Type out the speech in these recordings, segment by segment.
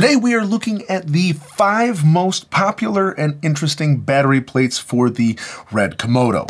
Today we are looking at the 5 most popular and interesting battery plates for the Red Komodo.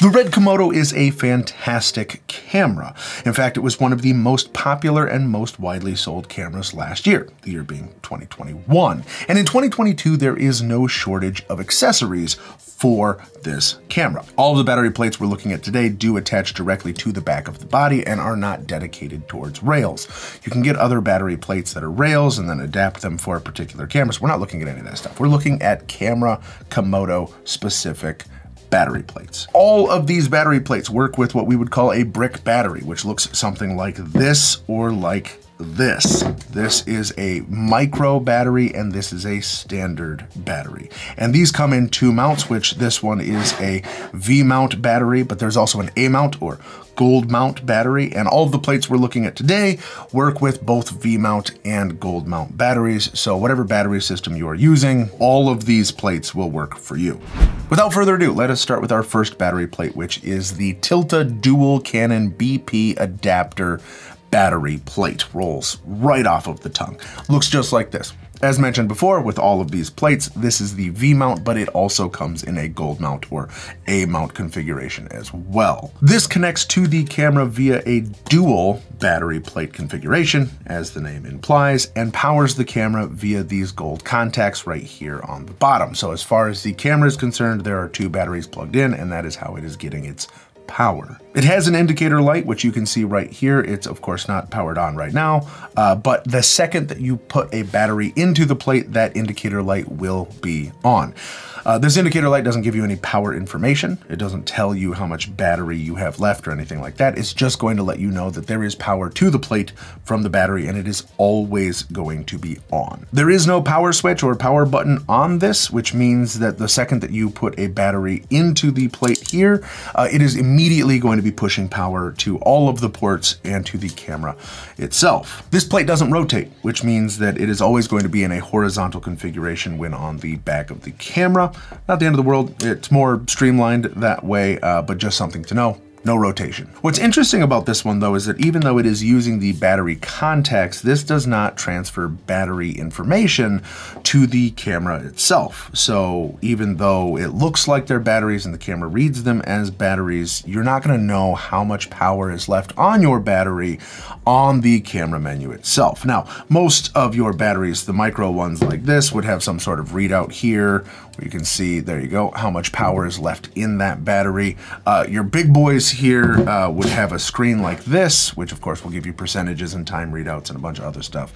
The Red Komodo is a fantastic camera. In fact, it was one of the most popular and most widely sold cameras last year, the year being 2021. And in 2022, there is no shortage of accessories for this camera. All of the battery plates we're looking at today do attach directly to the back of the body and are not dedicated towards rails. You can get other battery plates that are rails and then adapt them for a particular camera. So we're not looking at any of that stuff. We're looking at camera Komodo specific battery plates. All of these battery plates work with what we would call a brick battery, which looks something like this or like this. This is a micro battery and this is a standard battery. And these come in 2 mounts, which this one is a V-Mount battery, but there's also an A-Mount or Gold Mount battery, and all of the plates we're looking at today work with both V-Mount and Gold Mount batteries, so whatever battery system you are using, all of these plates will work for you. Without further ado, let us start with our first battery plate, which is the Tilta Dual Canon BP adapter battery plate. Rolls right off of the tongue. Looks just like this. As mentioned before, with all of these plates, this is the V-mount, but it also comes in a Gold Mount or A-mount configuration as well. This connects to the camera via a dual battery plate configuration, as the name implies, and powers the camera via these gold contacts right here on the bottom. So as far as the camera is concerned, there are 2 batteries plugged in, and that is how it is getting its power. It has an indicator light, which you can see right here. It's of course not powered on right now, but the second that you put a battery into the plate, that indicator light will be on. This indicator light doesn't give you any power information. It doesn't tell you how much battery you have left or anything like that. It's just going to let you know that there is power to the plate from the battery and it is always going to be on. There is no power switch or power button on this, which means that the second that you put a battery into the plate here, it is immediately going to be pushing power to all of the ports and to the camera itself. This plate doesn't rotate, which means that it is always going to be in a horizontal configuration when on the back of the camera. Not the end of the world, it's more streamlined that way, but just something to know. No rotation. What's interesting about this one though is that even though it is using the battery contacts, this does not transfer battery information to the camera itself. So even though it looks like they're batteries and the camera reads them as batteries, you're not going to know how much power is left on your battery on the camera menu itself. Now, most of your batteries, the micro ones like this, would have some sort of readout here where you can see, there you go, how much power is left in that battery. Your big boys here would have a screen like this, which of course will give you percentages and time readouts and a bunch of other stuff.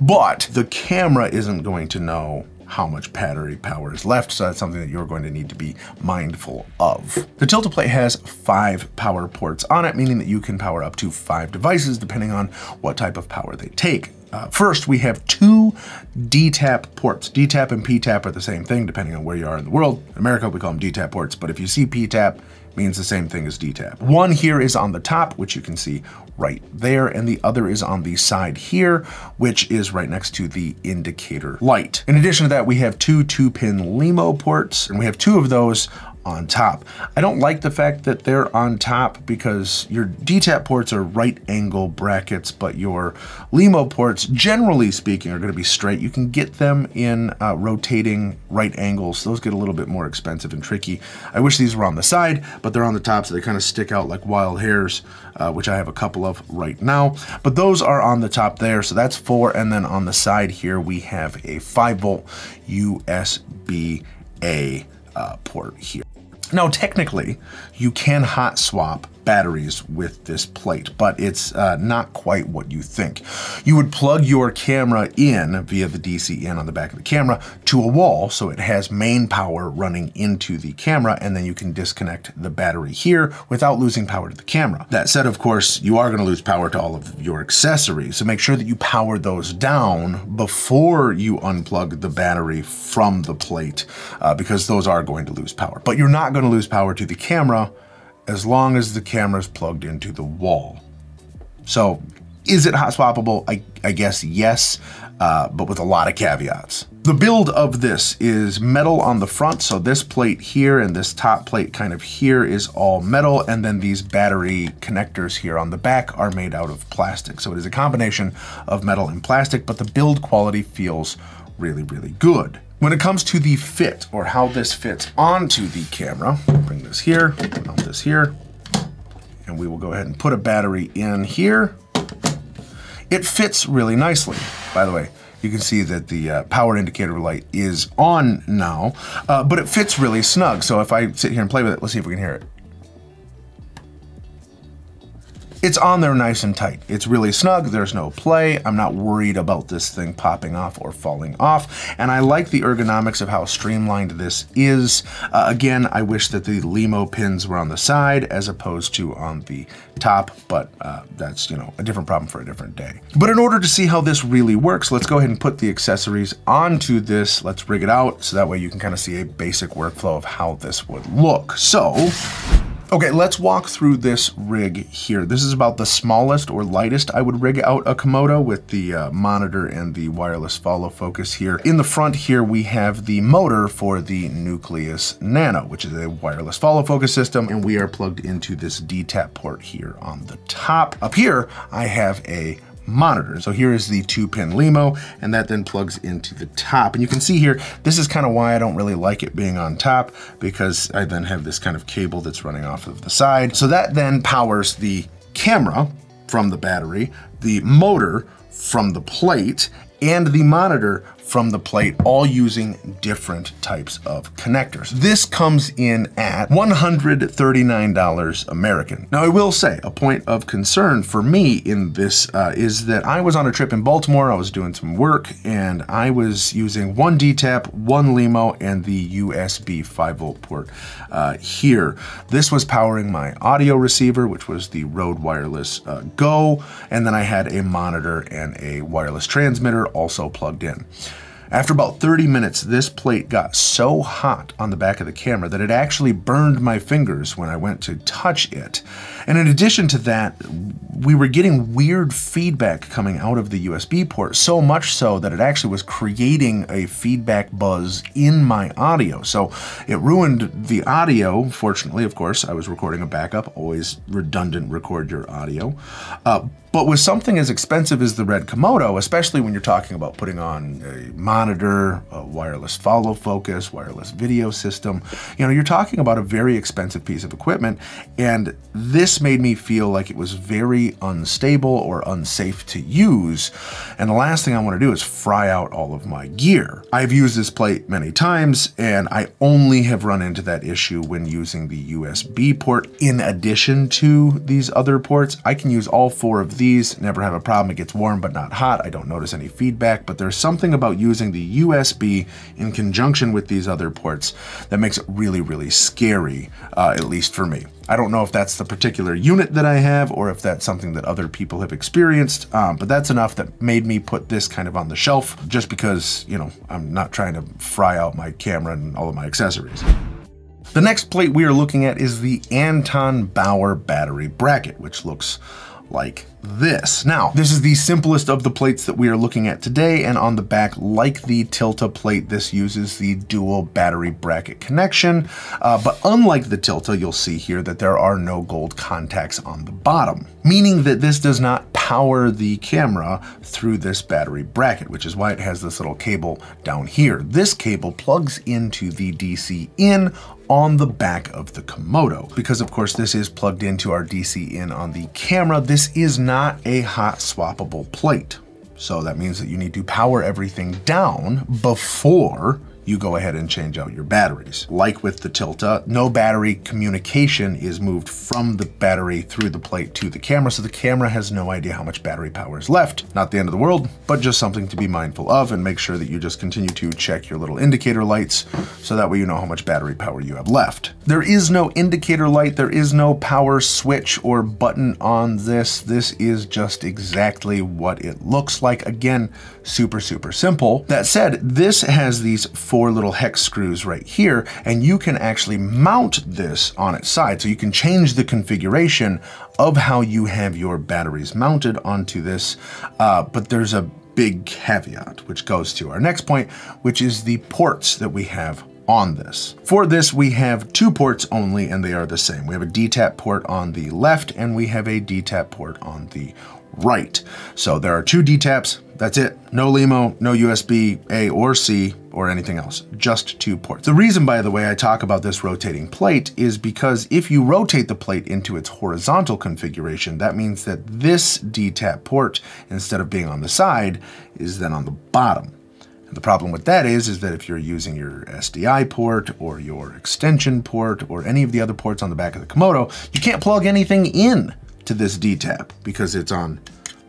But the camera isn't going to know how much battery power is left, so that's something that you're going to need to be mindful of. The Tilta Play has 5 power ports on it, meaning that you can power up to 5 devices depending on what type of power they take. First, we have 2 D-TAP ports. D-TAP and P-TAP are the same thing, depending on where you are in the world. In America, we call them D-TAP ports, but if you see P-TAP, means the same thing as D-TAP. One here is on the top, which you can see right there, and the other is on the side here, which is right next to the indicator light. In addition to that, we have 2 2-pin Lemo ports, and we have 2 of those on top. I don't like the fact that they're on top because your D-TAP ports are right angle brackets, but your Lemo ports, generally speaking, are going to be straight. You can get them in rotating right angles. Those get a little bit more expensive and tricky. I wish these were on the side, but they're on the top, so they kind of stick out like wild hairs, which I have a couple of right now. But those are on the top there, so that's 4. And then on the side here, we have a 5-volt USB-A port here. Now, technically, you can hot swap batteries with this plate, but it's not quite what you think. You would plug your camera in via the DC in on the back of the camera to a wall, so it has main power running into the camera, and then you can disconnect the battery here without losing power to the camera. That said, of course, you are going to lose power to all of your accessories, so make sure that you power those down before you unplug the battery from the plate, because those are going to lose power. But you're not going to lose power to the camera as long as the camera's plugged into the wall. So is it hot swappable? I guess yes, but with a lot of caveats. The build of this is metal on the front, so this plate here and this top plate kind of here is all metal, and then these battery connectors here on the back are made out of plastic. So it is a combination of metal and plastic, but the build quality feels really, really good. When it comes to the fit, or how this fits onto the camera, bring this here, mount this here, and we will go ahead and put a battery in here. It fits really nicely. By the way, you can see that the power indicator light is on now, but it fits really snug. So if I sit here and play with it, let's see if we can hear it. It's on there nice and tight. It's really snug, there's no play. I'm not worried about this thing popping off or falling off. And I like the ergonomics of how streamlined this is. Again, I wish that the Lemo pins were on the side as opposed to on the top, but that's, you know, a different problem for a different day. But in order to see how this really works, let's go ahead and put the accessories onto this. Let's rig it out so that way you can kind of see a basic workflow of how this would look. So, okay, let's walk through this rig here. This is about the smallest or lightest I would rig out a Komodo, with the monitor and the wireless follow focus here. In the front here, we have the motor for the Nucleus Nano, which is a wireless follow focus system, and we are plugged into this D-TAP port here on the top. Up here, I have a monitor. So here is the 2-pin Lemo, and that then plugs into the top. And you can see here, this is kind of why I don't really like it being on top, because I then have this kind of cable that's running off of the side. So that then powers the camera from the battery, the motor from the plate, and the monitor from the plate, all using different types of connectors. This comes in at $139 American. Now I will say, a point of concern for me in this is that I was on a trip in Baltimore, I was doing some work, and I was using one D-TAP, one Lemo, and the USB 5-volt port here. This was powering my audio receiver, which was the Rode Wireless Go, and then I had a monitor and a wireless transmitter also plugged in. After about 30 minutes, this plate got so hot on the back of the camera that it actually burned my fingers when I went to touch it. And in addition to that, we were getting weird feedback coming out of the USB port, so much so that it actually was creating a feedback buzz in my audio. So it ruined the audio. Fortunately, of course, I was recording a backup, always redundant record your audio. But with something as expensive as the Red Komodo, especially when you're talking about putting on a monitor, a wireless follow focus, wireless video system, you know, you're talking about a very expensive piece of equipment, and this made me feel like it was very unstable or unsafe to use, and the last thing I want to do is fry out all of my gear. I've used this plate many times, and I only have run into that issue when using the USB port in addition to these other ports. I can use all four of these, never have a problem. It gets warm but not hot. I don't notice any feedback, but there's something about using the USB in conjunction with these other ports that makes it really, really scary, at least for me. I don't know if that's the particular unit that I have or if that's something that other people have experienced, but that's enough that made me put this kind of on the shelf, just because, you know, I'm not trying to fry out my camera and all of my accessories. The next plate we are looking at is the Anton Bauer battery bracket, which looks like this. Now, this is the simplest of the plates that we are looking at today, and on the back, like the Tilta plate, this uses the dual battery bracket connection, but unlike the Tilta, you'll see here that there are no gold contacts on the bottom, meaning that this does not power the camera through this battery bracket, which is why it has this little cable down here. This cable plugs into the DC in on the back of the Komodo. Because of course this is plugged into our DC in on the camera, this is not a hot swappable plate. So that means that you need to power everything down before you go ahead and change out your batteries. Like with the Tilta, no battery communication is moved from the battery through the plate to the camera, so the camera has no idea how much battery power is left. Not the end of the world, but just something to be mindful of, and make sure that you just continue to check your little indicator lights, so that way you know how much battery power you have left. There is no indicator light, there is no power switch or button on this. This is just exactly what it looks like. Again, super, super simple. That said, this has these four little hex screws right here, and you can actually mount this on its side. So you can change the configuration of how you have your batteries mounted onto this, but there's a big caveat, which goes to our next point, which is the ports that we have on this. For this, we have two ports only, and they are the same. We have a D-TAP port on the left, and we have a D-TAP port on the right. So there are two D-TAPs, that's it. No Lemo, no USB A or C or anything else, just two ports. The reason, by the way, I talk about this rotating plate is because if you rotate the plate into its horizontal configuration, that means that this D-TAP port, instead of being on the side, is then on the bottom. The problem with that is that if you're using your SDI port or your extension port or any of the other ports on the back of the Komodo, you can't plug anything in to this D-TAP because it's on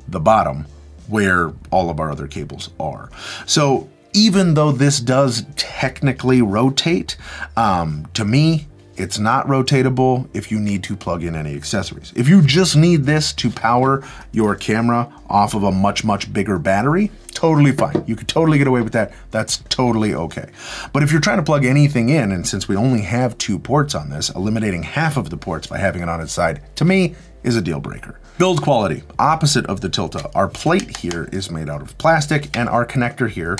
the bottom where all of our other cables are. So even though this does technically rotate, to me, it's not rotatable if you need to plug in any accessories. If you just need this to power your camera off of a much, much bigger battery, totally fine. You could totally get away with that. That's totally okay. But if you're trying to plug anything in, and since we only have two ports on this, eliminating half of the ports by having it on its side, to me, is a deal breaker. Build quality, opposite of the Tilta. Our plate here is made out of plastic, and our connector here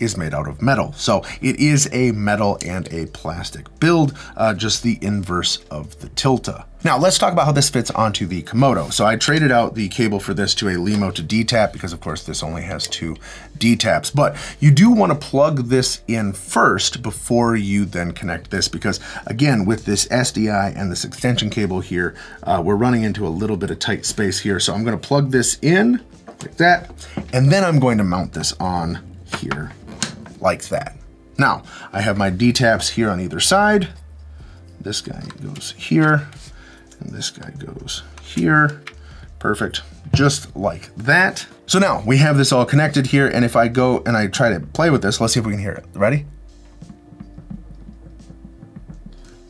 is made out of metal. So it is a metal and a plastic build, just the inverse of the Tilta. Now let's talk about how this fits onto the Komodo. So I traded out the cable for this to a Lemo to D-TAP because of course this only has two D-TAPs, but you do want to plug this in first before you then connect this, because again, with this SDI and this extension cable here, we're running into a little bit of tight space here. So I'm going to plug this in like that, and then I'm going to mount this on here like that. Now, I have my D-TAPs here on either side. This guy goes here, and this guy goes here. Perfect, just like that. So now we have this all connected here, and if I go and I try to play with this, let's see if we can hear it. Ready?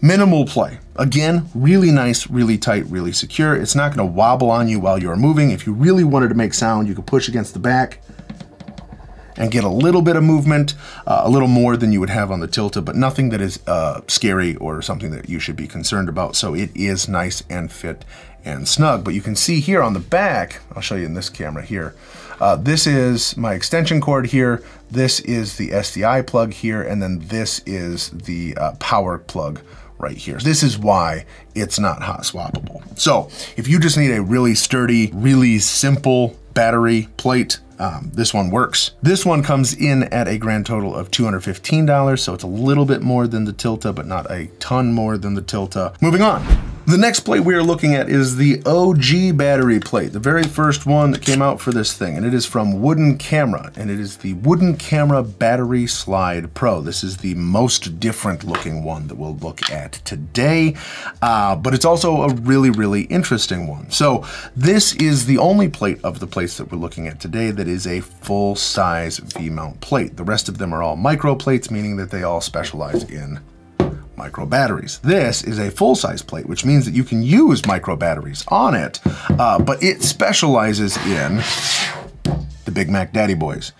Minimal play. Again, really nice, really tight, really secure. It's not gonna wobble on you while you're moving. If you really wanted to make sound, you could push against the back and get a little bit of movement, a little more than you would have on the Tilta, but nothing that is scary or something that you should be concerned about. So it is nice and fit and snug, but you can see here on the back, I'll show you in this camera here, this is my extension cord here, this is the SDI plug here, and then this is the power plug right here. This is why it's not hot swappable. So if you just need a really sturdy, really simple battery plate, this one works. This one comes in at a grand total of $215, so it's a little bit more than the Tilta, but not a ton more than the Tilta. Moving on. The next plate we are looking at is the OG battery plate, the very first one that came out for this thing, and it is from Wooden Camera, and it is the Wooden Camera Battery Slide Pro. This is the most different looking one that we'll look at today, but it's also a really, really interesting one. So this is the only plate of the plates that we're looking at today that is a full-size V-mount plate. The rest of them are all micro plates, meaning that they all specialize in micro batteries. This is a full-size plate, which means that you can use micro batteries on it, but it specializes in the Big Mac Daddy Boys.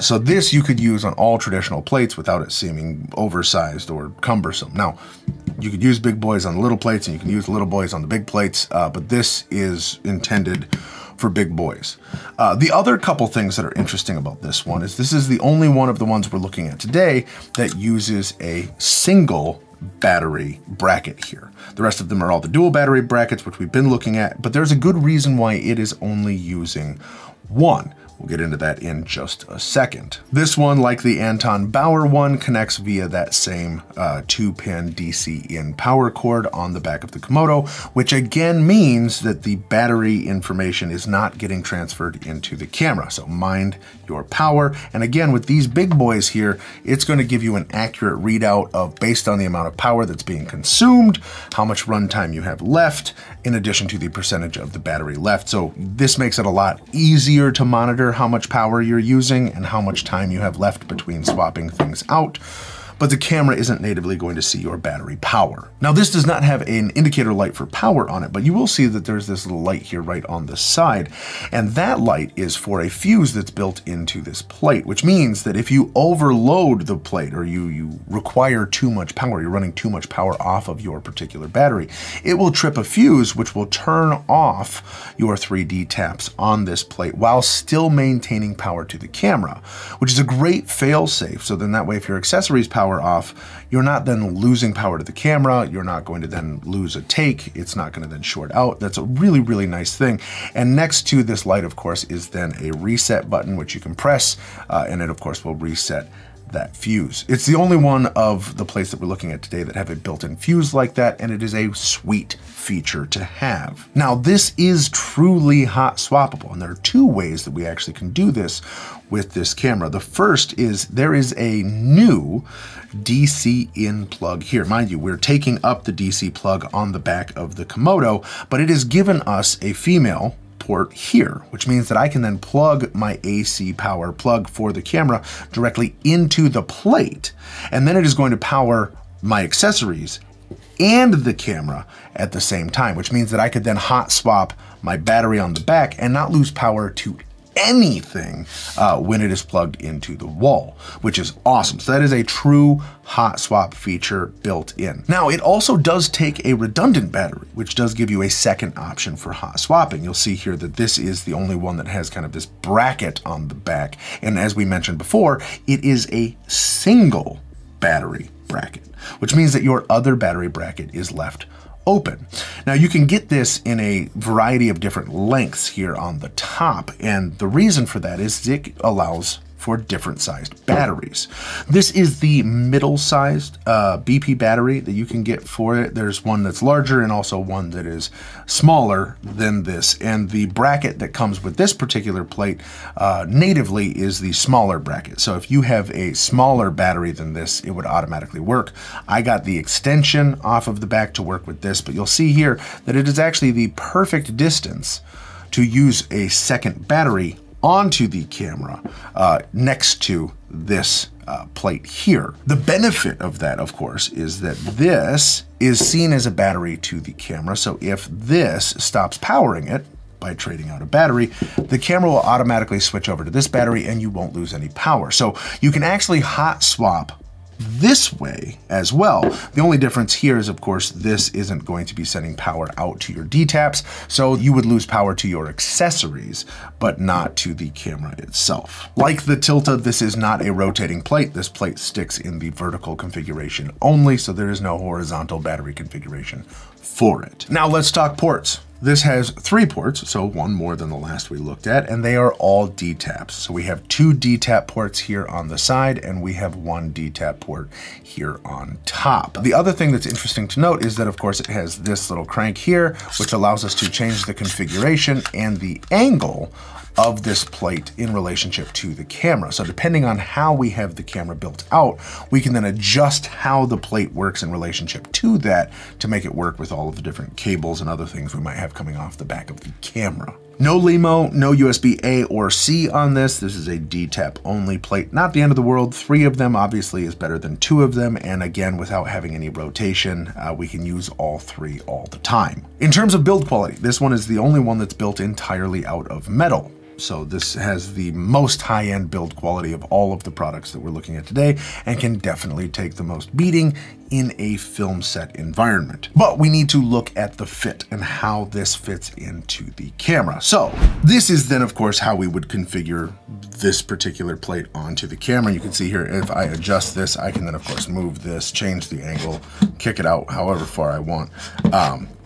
So this you could use on all traditional plates without it seeming oversized or cumbersome. Now, you could use big boys on the little plates, and you can use little boys on the big plates, but this is intended for big boys. The other couple things that are interesting about this one is this is the only one of the ones we're looking at today that uses a single battery bracket here. The rest of them are all the dual battery brackets, which we've been looking at, but there's a good reason why it is only using one. We'll get into that in just a second. This one, like the Anton Bauer one, connects via that same 2-pin DC in power cord on the back of the Komodo, which again means that the battery information is not getting transferred into the camera. So mind your power. And again, with these big boys here, it's going to give you an accurate readout of, based on the amount of power that's being consumed, how much runtime you have left, in addition to the percentage of the battery left. So this makes it a lot easier to monitor how much power you're using and how much time you have left between swapping things out. but the camera isn't natively going to see your battery power. Now, this does not have an indicator light for power on it, but you will see that there's this little light here right on the side, and that light is for a fuse that's built into this plate, which means that if you overload the plate or you require too much power, you're running too much power off of your particular battery, it will trip a fuse, which will turn off your 3D taps on this plate while still maintaining power to the camera, which is a great fail-safe. So then that way, if your accessories power off, you're not then losing power to the camera, you're not going to then lose a take, it's not going to then short out. That's a really, really nice thing. And next to this light, of course, is then a reset button, which you can press, and it, of course, will reset that fuse. It's the only one of the plates that we're looking at today that have a built-in fuse like that, and it is a sweet feature to have. Now, this is truly hot swappable, and there are two ways that we actually can do this with this camera. The first is there is a new DC in plug here. Mind you, we're taking up the DC plug on the back of the Komodo, but it has given us a female port here, which means that I can then plug my AC power plug for the camera directly into the plate, and then it is going to power my accessories and the camera at the same time, which means that I could then hot swap my battery on the back and not lose power to anything when it is plugged into the wall, which is awesome. So that is a true hot swap feature built in. Now, it also does take a redundant battery, which does give you a second option for hot swapping. You'll see here that this is the only one that has kind of this bracket on the back. And as we mentioned before, it is a single battery bracket, which means that your other battery bracket is left open. Now, you can get this in a variety of different lengths here on the top, and the reason for that is it allows for different sized batteries. This is the middle sized BP battery that you can get for it. There's one that's larger and also one that is smaller than this. And the bracket that comes with this particular plate natively is the smaller bracket. So if you have a smaller battery than this, it would automatically work. I got the extension off of the back to work with this, but you'll see here that it is actually the perfect distance to use a second battery onto the camera next to this plate here. The benefit of that, of course, is that this is seen as a battery to the camera. So if this stops powering it by trading out a battery, the camera will automatically switch over to this battery and you won't lose any power. So you can actually hot swap this way as well. The only difference here is, of course, this isn't going to be sending power out to your D-TAPs, so you would lose power to your accessories, but not to the camera itself. Like the Tilta, this is not a rotating plate. This plate sticks in the vertical configuration only, so there is no horizontal battery configuration for it. Now let's talk ports. This has 3 ports, so one more than the last we looked at, and they are all D-TAPs. So we have 2 D-TAP ports here on the side, and we have 1 D-TAP port here on top. The other thing that's interesting to note is that, of course, it has this little crank here, which allows us to change the configuration and the angle of this plate in relationship to the camera. So depending on how we have the camera built out, we can then adjust how the plate works in relationship to that to make it work with all of the different cables and other things we might have coming off the back of the camera. No Lemo, no USB A or C on this. This is a D-TAP only plate. Not the end of the world. 3 of them obviously is better than 2 of them. And again, without having any rotation, we can use all 3 all the time. In terms of build quality, this one is the only one that's built entirely out of metal. So this has the most high-end build quality of all of the products that we're looking at today and can definitely take the most beating in a film set environment. But we need to look at the fit and how this fits into the camera. So this is then, of course, how we would configure this particular plate onto the camera. You can see here, if I adjust this, I can then, of course, move this, change the angle, kick it out however far I want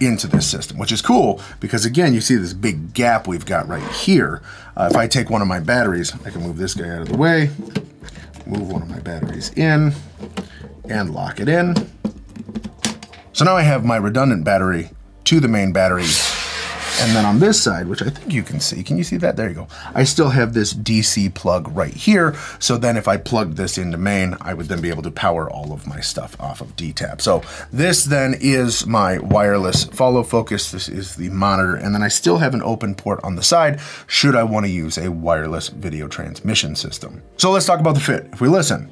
into this system, which is cool because, again, you see this big gap we've got right here. If I take one of my batteries, I can move this guy out of the way, move one of my batteries in, and lock it in. So now I have my redundant battery to the main battery. And then on this side, which I think you can you see that? There you go. I still have this DC plug right here. So then if I plugged this into main, I would then be able to power all of my stuff off of D-TAP. So this then is my wireless follow focus. This is the monitor. And then I still have an open port on the side should I want to use a wireless video transmission system. So let's talk about the fit. If we listen,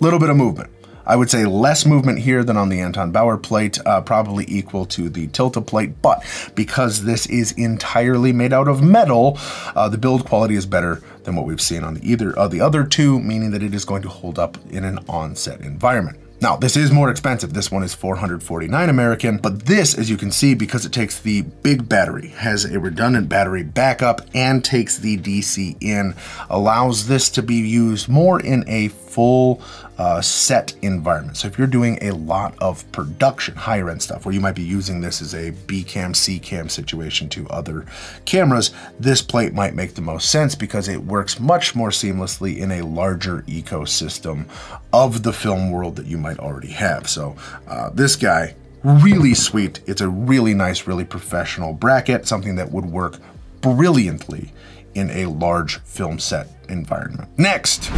little bit of movement. I would say less movement here than on the Anton Bauer plate, probably equal to the Tilta plate, but because this is entirely made out of metal, the build quality is better than what we've seen on either of the other two, meaning that it is going to hold up in an on-set environment. Now, this is more expensive. This one is $449 American, but this, as you can see, because it takes the big battery, has a redundant battery backup and takes the DC in, allows this to be used more in a full set environment. So if you're doing a lot of production, higher end stuff, where you might be using this as a B cam, C cam situation to other cameras, this plate might make the most sense because it works much more seamlessly in a larger ecosystem of the film world that you might already have. So this guy, really sweet. It's a really nice, really professional bracket, something that would work brilliantly in a large film set environment. Next.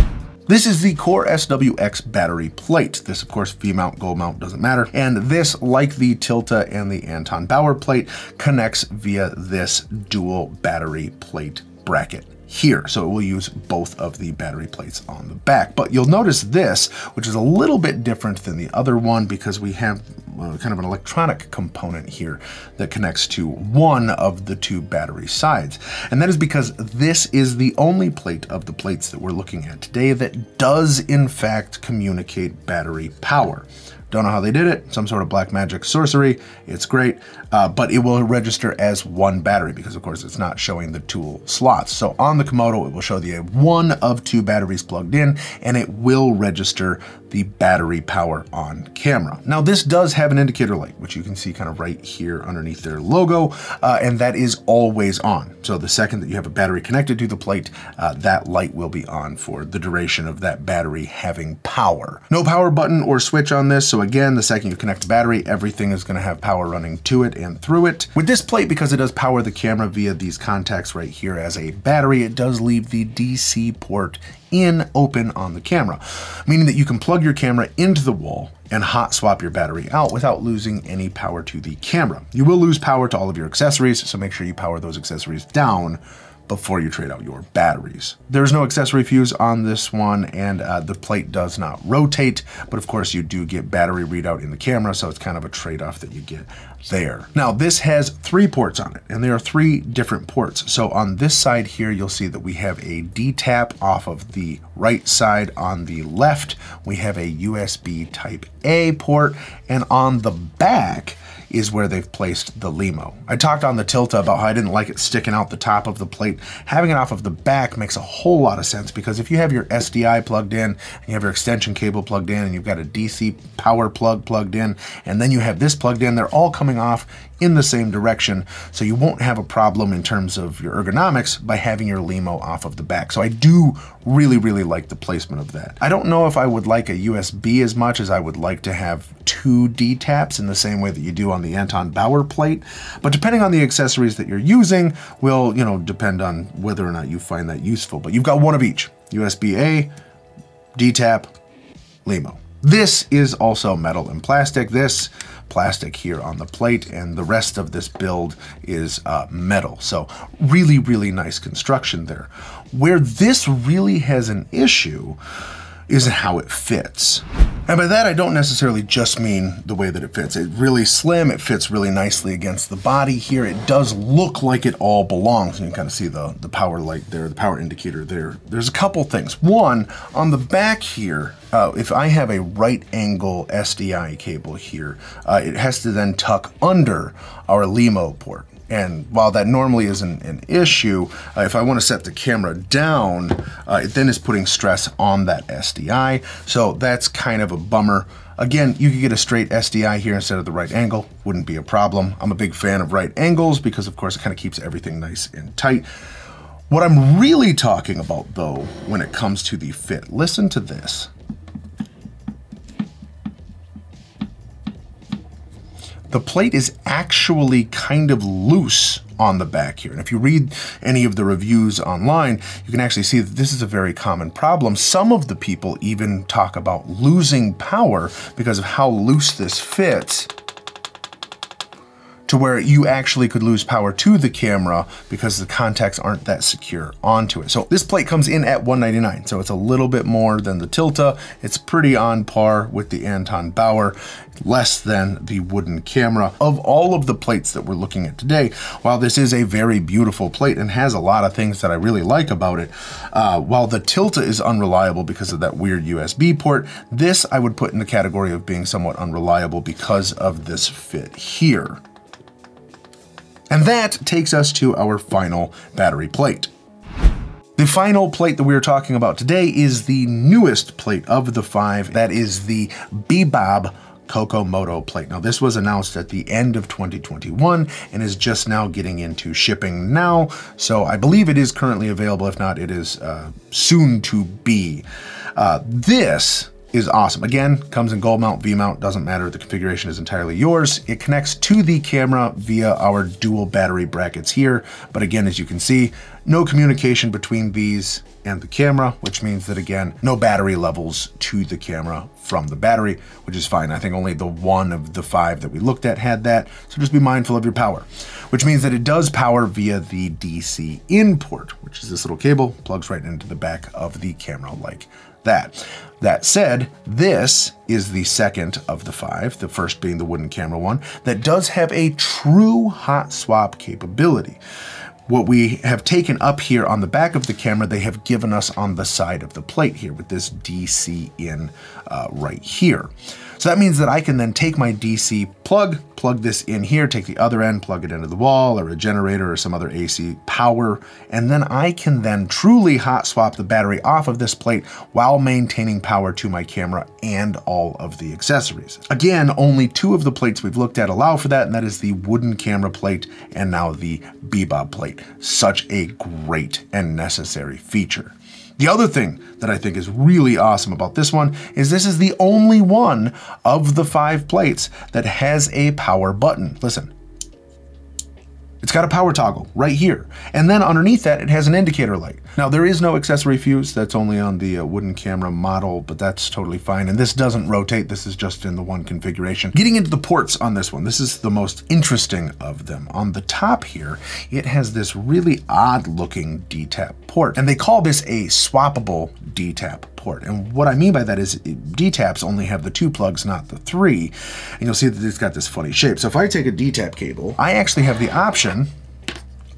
This is the Core SWX battery plate. This, of course, V-Mount, Gold Mount, doesn't matter. And this, like the Tilta and the Anton Bauer plate, connects via this dual battery plate bracket here. So it will use both of the battery plates on the back. But you'll notice this, which is a little bit different than the other one because we have kind of an electronic component here that connects to one of the two battery sides. And that is because this is the only plate of the plates that we're looking at today that does in fact communicate battery power. Don't know how they did it, some sort of black magic sorcery, it's great, but it will register as one battery because of course it's not showing the tool slots. So on the Komodo, it will show the one of two batteries plugged in and it will register the battery power on camera. Now this does have an indicator light, which you can see kind of right here underneath their logo, and that is always on. So the second that you have a battery connected to the plate, that light will be on for the duration of that battery having power. No power button or switch on this, so again, the second you connect the battery, everything is going to have power running to it and through it. With this plate, because it does power the camera via these contacts right here as a battery, it does leave the DC port in open on the camera, meaning that you can plug your camera into the wall and hot swap your battery out without losing any power to the camera. You will lose power to all of your accessories, so make sure you power those accessories down before you trade out your batteries. There's no accessory fuse on this one, and the plate does not rotate, but of course you do get battery readout in the camera, so it's kind of a trade-off that you get there. Now this has three ports on it, and there are three different ports. So on this side here, you'll see that we have a D-TAP off of the right side. On the left, we have a USB Type A port, and on the back, is where they've placed the Lemo. I talked on the Tilta about how I didn't like it sticking out the top of the plate. Having it off of the back makes a whole lot of sense because if you have your SDI plugged in, and you have your extension cable plugged in, and you've got a DC power plug plugged in, and then you have this plugged in, they're all coming off in the same direction, so you won't have a problem in terms of your ergonomics by having your Lemo off of the back. So I do really, really like the placement of that. I don't know if I would like a USB as much as I would like to have two D-taps in the same way that you do on the Anton Bauer plate, but depending on the accessories that you're using will, you know, depend on whether or not you find that useful. But you've got one of each, USB-A, D-tap, Lemo. This is also metal and plastic. This plastic here on the plate and the rest of this build is metal. So really, really nice construction there. Where this really has an issue is how it fits. And by that, I don't necessarily just mean the way that it fits. It's really slim, it fits really nicely against the body here. It does look like it all belongs. And you can kind of see the power light there, the power indicator there. There's a couple things. One, on the back here, if I have a right angle SDI cable here, it has to then tuck under our Lemo port. And while that normally isn't an issue, if I want to set the camera down, it then is putting stress on that SDI. So that's kind of a bummer. Again, you could get a straight SDI here instead of the right angle, wouldn't be a problem. I'm a big fan of right angles because of course it kind of keeps everything nice and tight. What I'm really talking about though, when it comes to the fit, listen to this. The plate is actually kind of loose on the back here. And if you read any of the reviews online, you can actually see that this is a very common problem. Some of the people even talk about losing power because of how loose this fits to where you actually could lose power to the camera because the contacts aren't that secure onto it. So this plate comes in at $199, so it's a little bit more than the Tilta. It's pretty on par with the Anton Bauer, less than the Wooden Camera. Of all of the plates that we're looking at today, while this is a very beautiful plate and has a lot of things that I really like about it, while the Tilta is unreliable because of that weird USB port, this I would put in the category of being somewhat unreliable because of this fit here. And that takes us to our final battery plate. The final plate that we are talking about today is the newest plate of the five. That is the bebob Kokomoto plate. Now this was announced at the end of 2021 and is just now getting into shipping now. So I believe it is currently available. If not, it is soon to be. This is awesome. Again, comes in gold mount, V-mount, doesn't matter. The configuration is entirely yours. It connects to the camera via our dual battery brackets here. But again, as you can see, no communication between these and the camera, which means that again, no battery levels to the camera from the battery, which is fine. I think only the one of the five that we looked at had that. So just be mindful of your power, which means that it does power via the DC in port, which is this little cable, plugs right into the back of the camera like that. That said, this is the second of the five, the first being the Wooden Camera one, that does have a true hot swap capability. What we have taken up here on the back of the camera, they have given us on the side of the plate here with this DC in right here. So that means that I can then take my DC plug, plug this in here, take the other end, plug it into the wall or a generator or some other AC power, and then I can then truly hot swap the battery off of this plate while maintaining power to my camera and all of the accessories. Again, only two of the plates we've looked at allow for that, and that is the Wooden Camera plate and now the bebob plate. Such a great and necessary feature. The other thing that I think is really awesome about this one is this is the only one of the five plates that has a power button. Listen, it's got a power toggle right here. And then underneath that, it has an indicator light. Now there is no accessory fuse. That's only on the Wooden Camera model, but that's totally fine. And this doesn't rotate. This is just in the one configuration. Getting into the ports on this one, this is the most interesting of them. On the top here, it has this really odd looking D-TAP port. And they call this a swappable D-TAP port. And what I mean by that is D-TAPs only have the two plugs, not the three. And you'll see that it's got this funny shape. So if I take a D-TAP cable, I actually have the option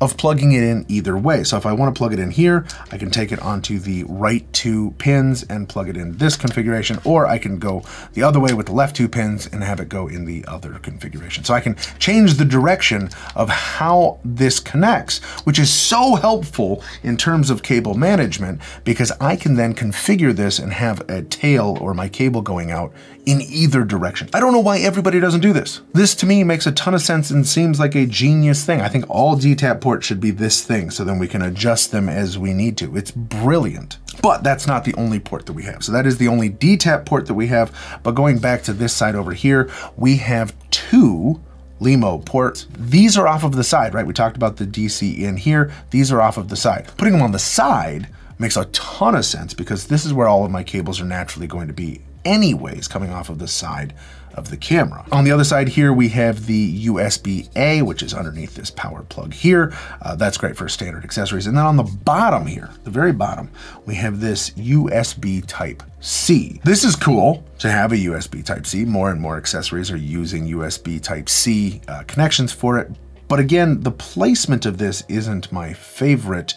of plugging it in either way. So if I want to plug it in here, I can take it onto the right two pins and plug it in this configuration, or I can go the other way with the left two pins and have it go in the other configuration. So I can change the direction of how this connects, which is so helpful in terms of cable management, because I can then configure this and have a tail or my cable going out in either direction. I don't know why everybody doesn't do this. This to me makes a ton of sense and seems like a genius thing. I think all D-TAP ports should be this thing, so then we can adjust them as we need to. It's brilliant. But that's not the only port that we have. So that is the only D-TAP port that we have. But going back to this side over here, we have two Lemo ports. These are off of the side, right? We talked about the DC in here. These are off of the side. Putting them on the side makes a ton of sense because this is where all of my cables are naturally going to be anyways, coming off of the side of the camera. On the other side here, we have the USB-A, which is underneath this power plug here. That's great for standard accessories. And then on the bottom here, the very bottom, we have this USB Type-C. This is cool to have a USB Type-C. More and more accessories are using USB Type-C connections for it. But again, the placement of this isn't my favorite,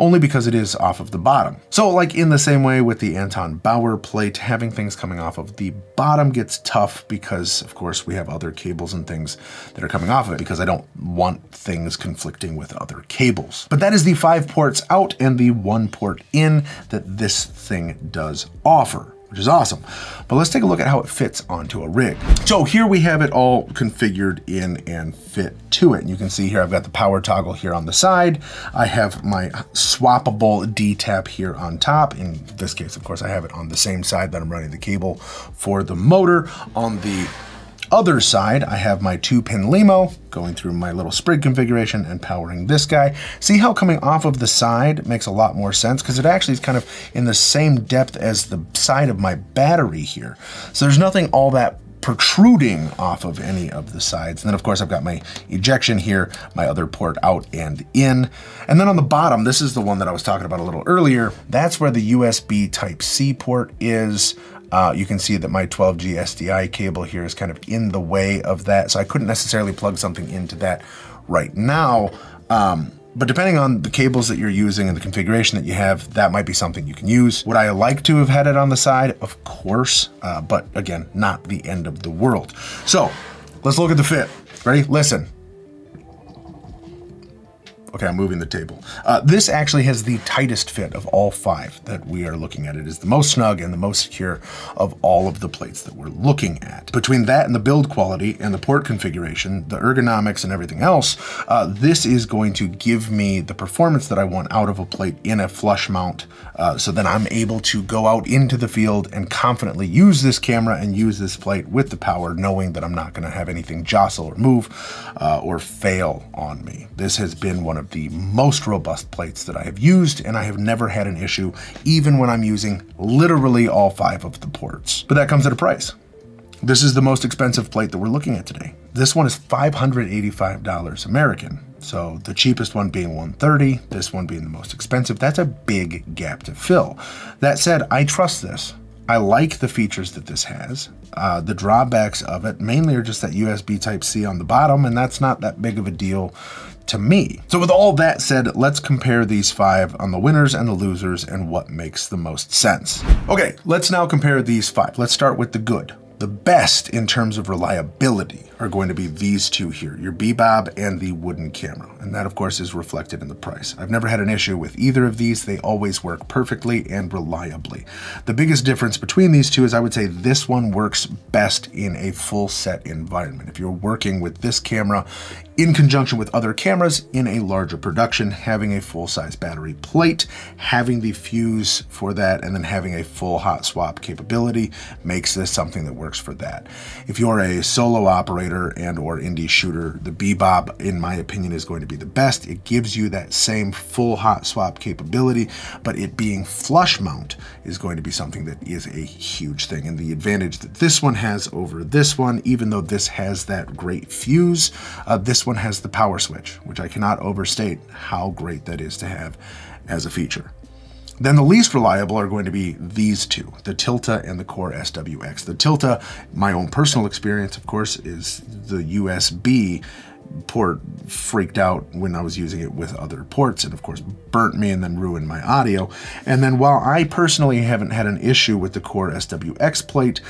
only because it is off of the bottom. So like in the same way with the Anton Bauer plate, having things coming off of the bottom gets tough because of course we have other cables and things that are coming off of it, because I don't want things conflicting with other cables. But that is the five ports out and the one port in that this thing does offer, which is awesome. But let's take a look at how it fits onto a rig. So here we have it all configured in and fit to it. And you can see here, I've got the power toggle here on the side. I have my swappable D-TAP here on top. In this case, of course, I have it on the same side that I'm running the cable for the motor. On the other side, I have my two pin Lemo going through my little sprig configuration and powering this guy. See how coming off of the side makes a lot more sense, because it actually is kind of in the same depth as the side of my battery here. So there's nothing all that protruding off of any of the sides. And then of course I've got my ejection here, my other port out and in. And then on the bottom, this is the one that I was talking about a little earlier. That's where the USB Type-C port is. You can see that my 12G SDI cable here is kind of in the way of that. So I couldn't necessarily plug something into that right now. But depending on the cables that you're using and the configuration that you have, that might be something you can use. Would I like to have had it on the side? Of course, but again, not the end of the world. So let's look at the fit. Ready? Listen. Okay, I'm moving the table. This actually has the tightest fit of all five that we are looking at. It is the most snug and the most secure of all of the plates that we're looking at. Between that and the build quality and the port configuration, the ergonomics and everything else, this is going to give me the performance that I want out of a plate in a flush mount. So then I'm able to go out into the field and confidently use this camera and use this plate with the power, knowing that I'm not gonna have anything jostle or move or fail on me. This has been one of the most robust plates that I have used, and I have never had an issue, even when I'm using literally all five of the ports. But that comes at a price. This is the most expensive plate that we're looking at today. This one is $585 American. So the cheapest one being $130, this one being the most expensive. That's a big gap to fill. That said, I trust this. I like the features that this has. The drawbacks of it mainly are just that USB Type-C on the bottom, and that's not that big of a deal to me. So with all that said, let's compare these five on the winners and the losers and what makes the most sense. Okay, let's now compare these five. Let's start with the good. The best in terms of reliability are going to be these two here, your bebob and the Wooden Camera. And that of course is reflected in the price. I've never had an issue with either of these. They always work perfectly and reliably. The biggest difference between these two is I would say this one works best in a full set environment. If you're working with this camera in conjunction with other cameras in a larger production, having a full size battery plate, having the fuse for that, and then having a full hot swap capability makes this something that works for that. If you're a solo operator and or indie shooter, the bebob, in my opinion, is going to be the best. It gives you that same full hot swap capability, but it being flush mount is going to be something that is a huge thing. And the advantage that this one has over this one, even though this has that great fuse, this one has the power switch, which I cannot overstate how great that is to have as a feature. Then the least reliable are going to be these two, the Tilta and the Core SWX. The Tilta, my own personal experience, of course, is the USB port freaked out when I was using it with other ports and of course burnt me and then ruined my audio. And then while I personally haven't had an issue with the Core SWX plate,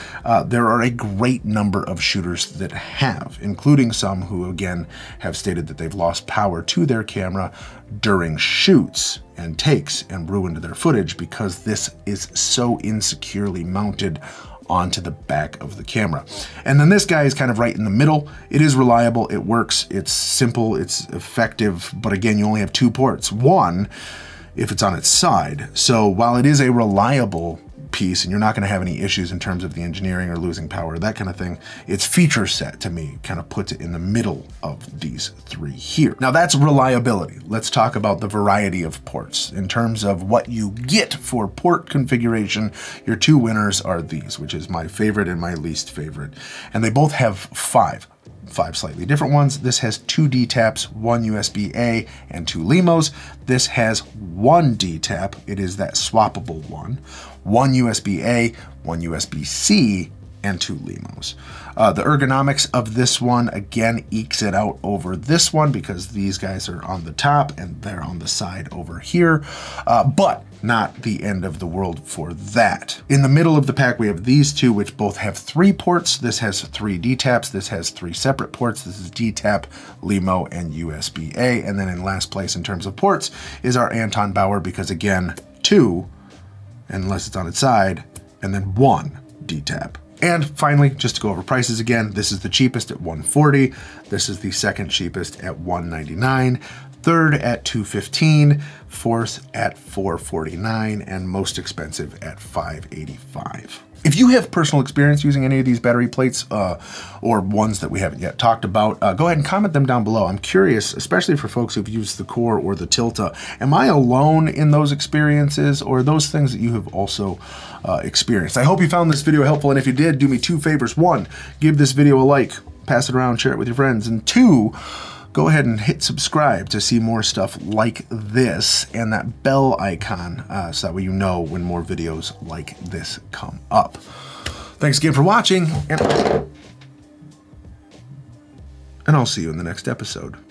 there are a great number of shooters that have, including some who again have stated that they've lost power to their camera during shoots and takes and ruined their footage because this is so insecurely mounted onto the back of the camera. And then this guy is kind of right in the middle. It is reliable, it works, it's simple, it's effective, but again, you only have two ports. One, if it's on its side. So while it is a reliable piece and you're not gonna have any issues in terms of the engineering or losing power, that kind of thing, its feature set to me kind of puts it in the middle of these three here. Now that's reliability. Let's talk about the variety of ports. In terms of what you get for port configuration, your two winners are these, which is my favorite and my least favorite. And they both have five slightly different ones. This has two D-TAPs, one USB-A and two Lemos. This has one D-TAP, it is that swappable one USB-A, one USB-C, and two Lemos. The ergonomics of this one, again, ekes it out over this one because these guys are on the top and they're on the side over here, but not the end of the world for that. In the middle of the pack, we have these two, which both have three ports. This has three D-TAPs. This has three separate ports. This is D-TAP, Lemo, and USB-A. And then in last place in terms of ports is our Anton Bauer because again, two, unless it's on its side, and then one D-TAP. And finally, just to go over prices again, this is the cheapest at $140. This is the second cheapest at $199. Third at $215, fourth at $449, and most expensive at $585. If you have personal experience using any of these battery plates or ones that we haven't yet talked about, go ahead and comment them down below. I'm curious, especially for folks who've used the Core or the Tilta, am I alone in those experiences or those things that you have also experienced? I hope you found this video helpful, and if you did, do me two favors. One, give this video a like, pass it around, share it with your friends, and two, go ahead and hit subscribe to see more stuff like this and that bell icon so that way you know when more videos like this come up. Thanks again for watching, and I'll see you in the next episode.